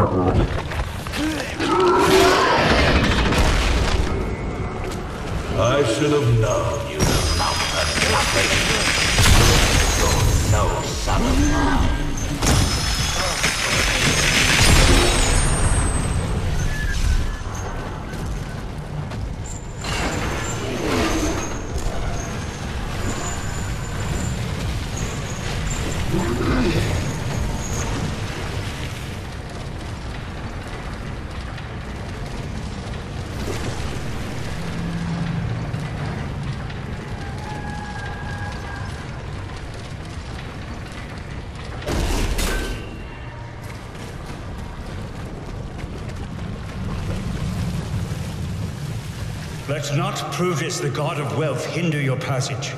I should have known you'd have mounted a nothing. You're no son of mine. Let not Plutus, the god of wealth, hinder your passage,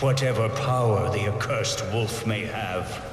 whatever power the accursed wolf may have.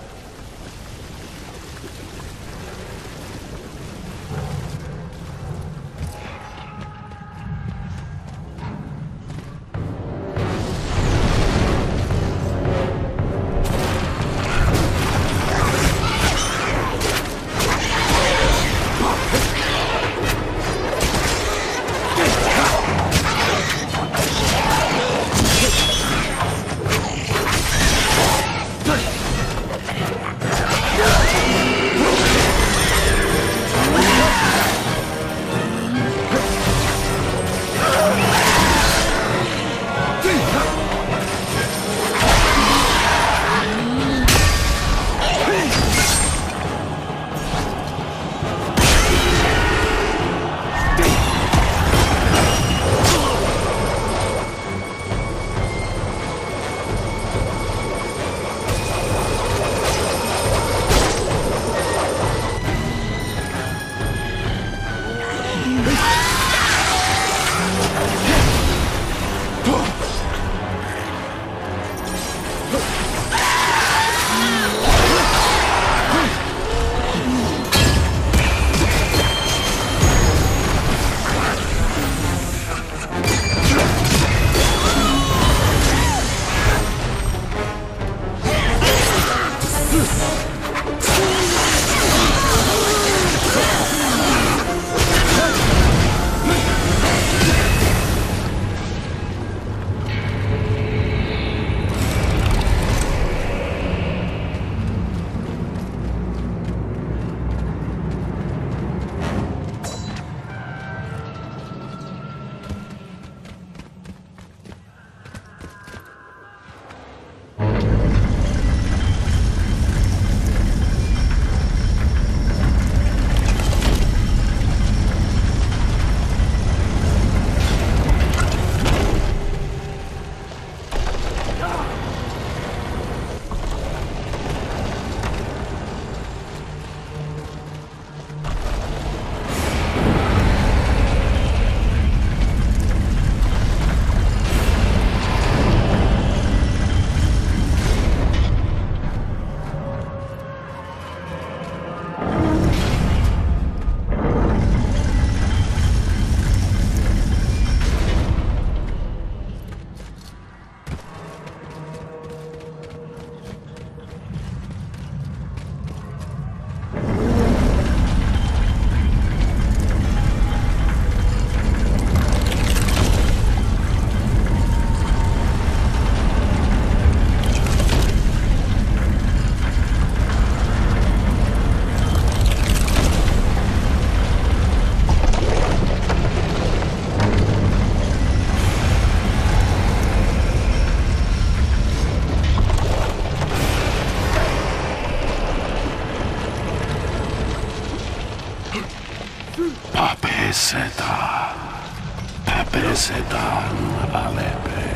Pepesetan Alepe.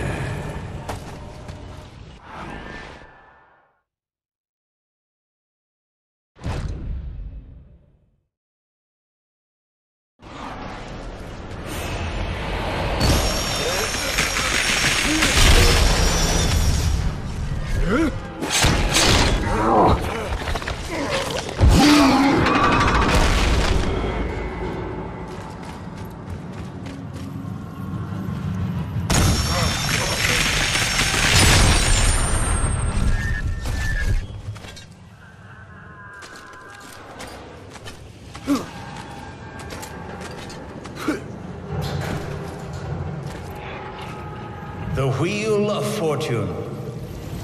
wheel of fortune.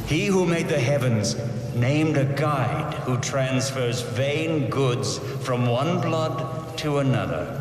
He who made the heavens named a guide who transfers vain goods from one blood to another.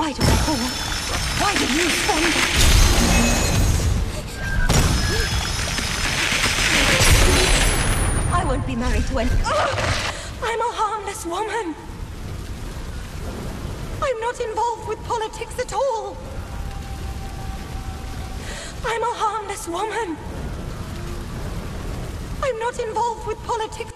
Why do I fall? Why do you fall? I won't be married to anyone. I'm a harmless woman. I'm not involved with politics at all. I'm a harmless woman. I'm not involved with politics.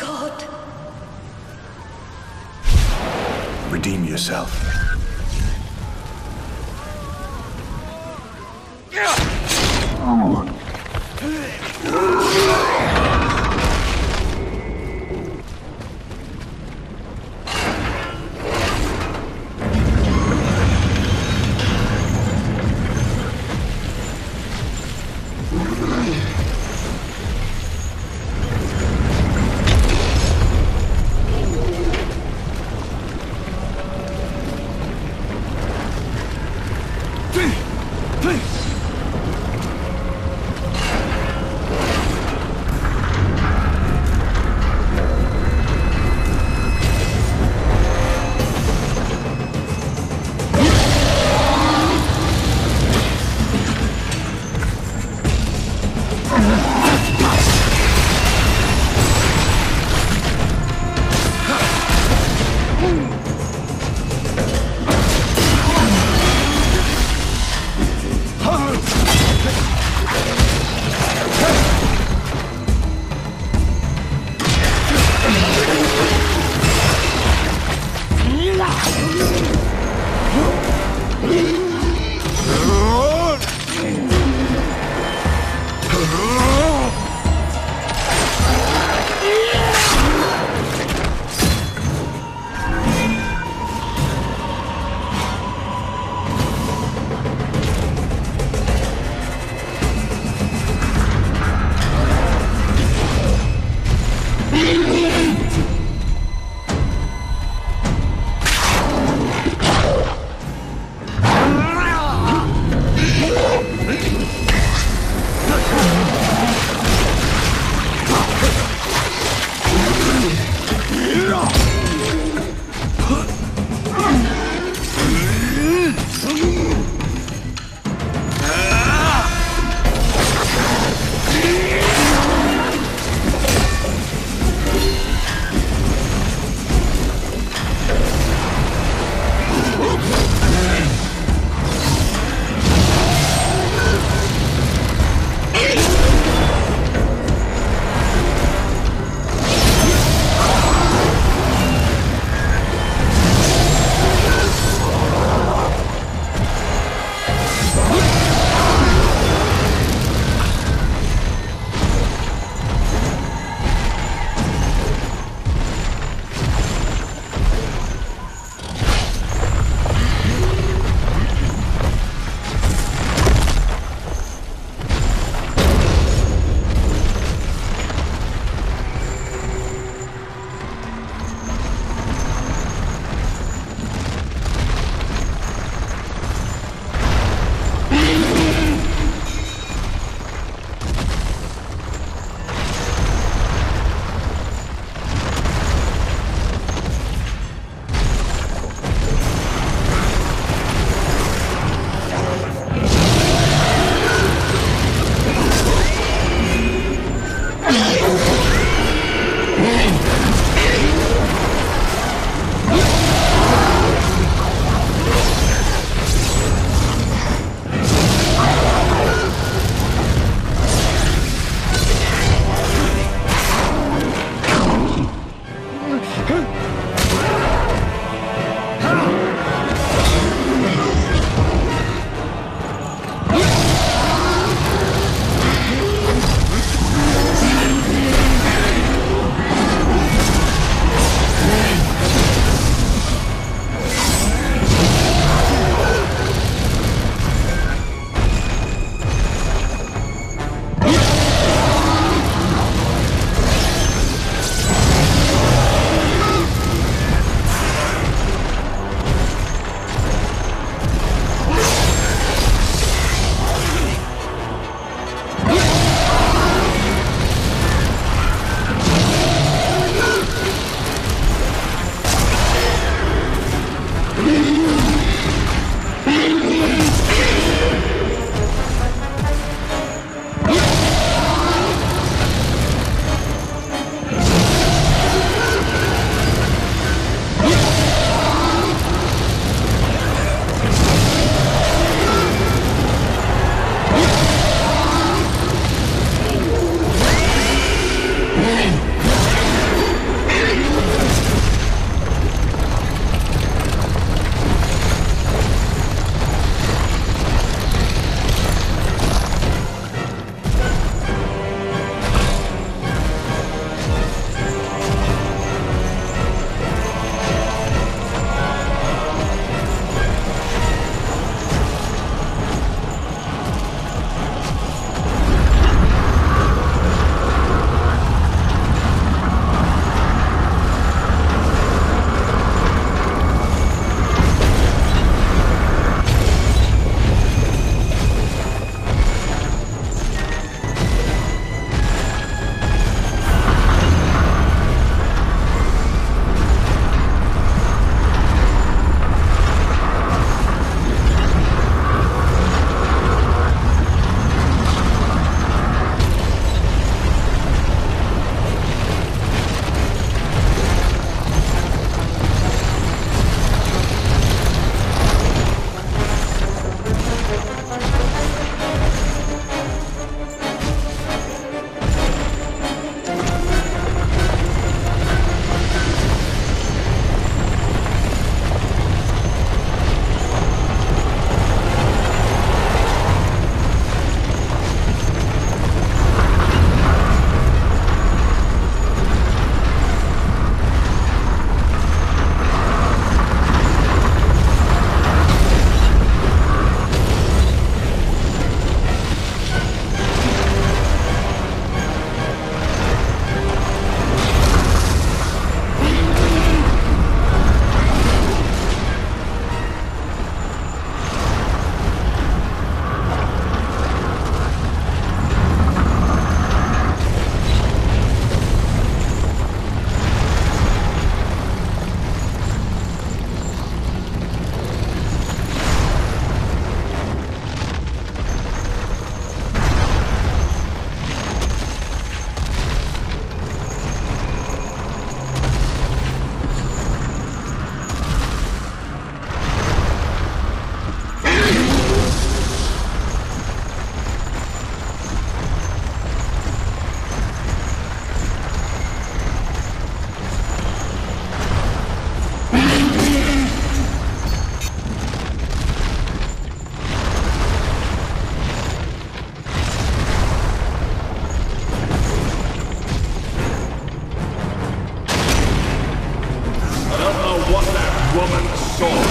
God. Redeem yourself. sword.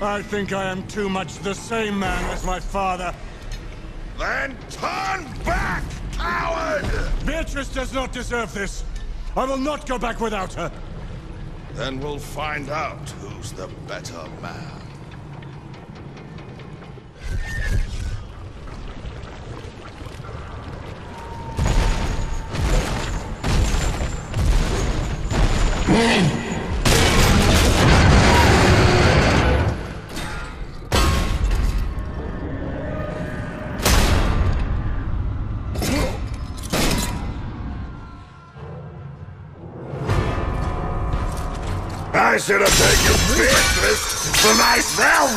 I think I am too much the same man as my father. Then turn back, coward! Beatrice does not deserve this. I will not go back without her. Then we'll find out who's the better man. I should have taken you Beatrice for myself!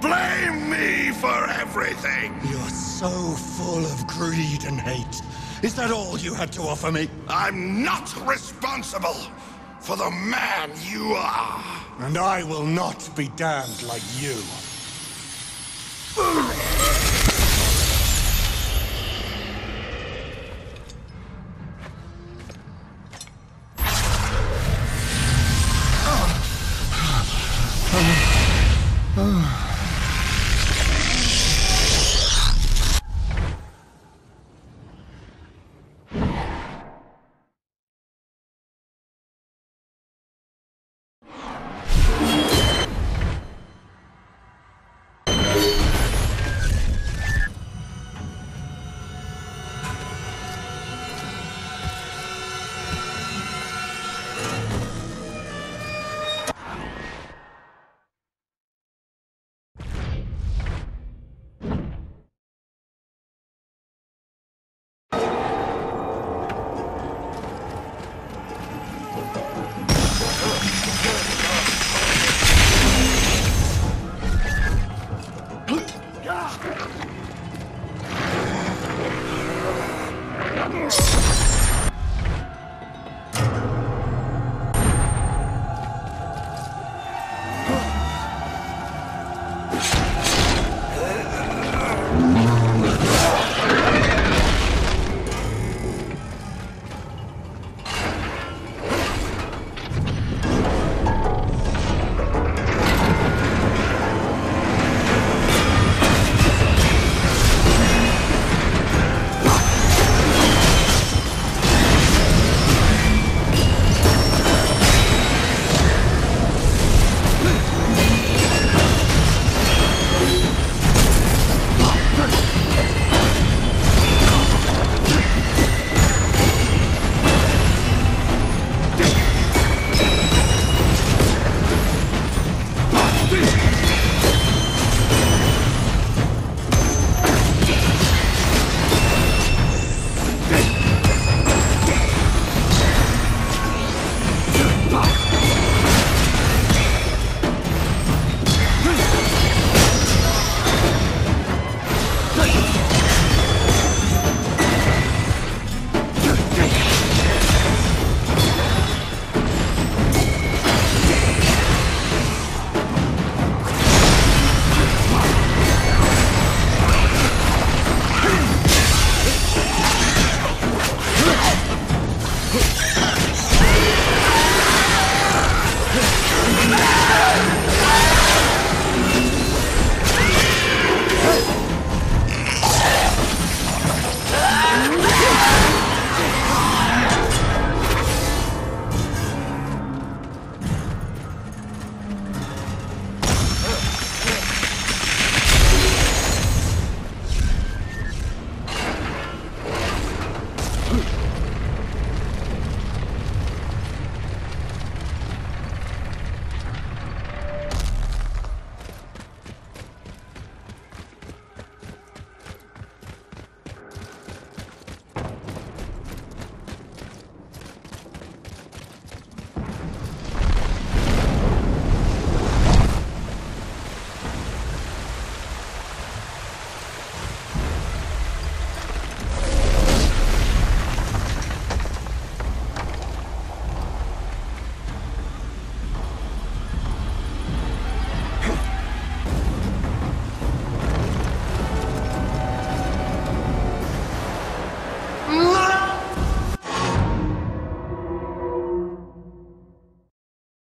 Blame me for everything! You're so full of greed and hate. Is that all you had to offer me? I'm not responsible for the man you are. And I will not be damned like you.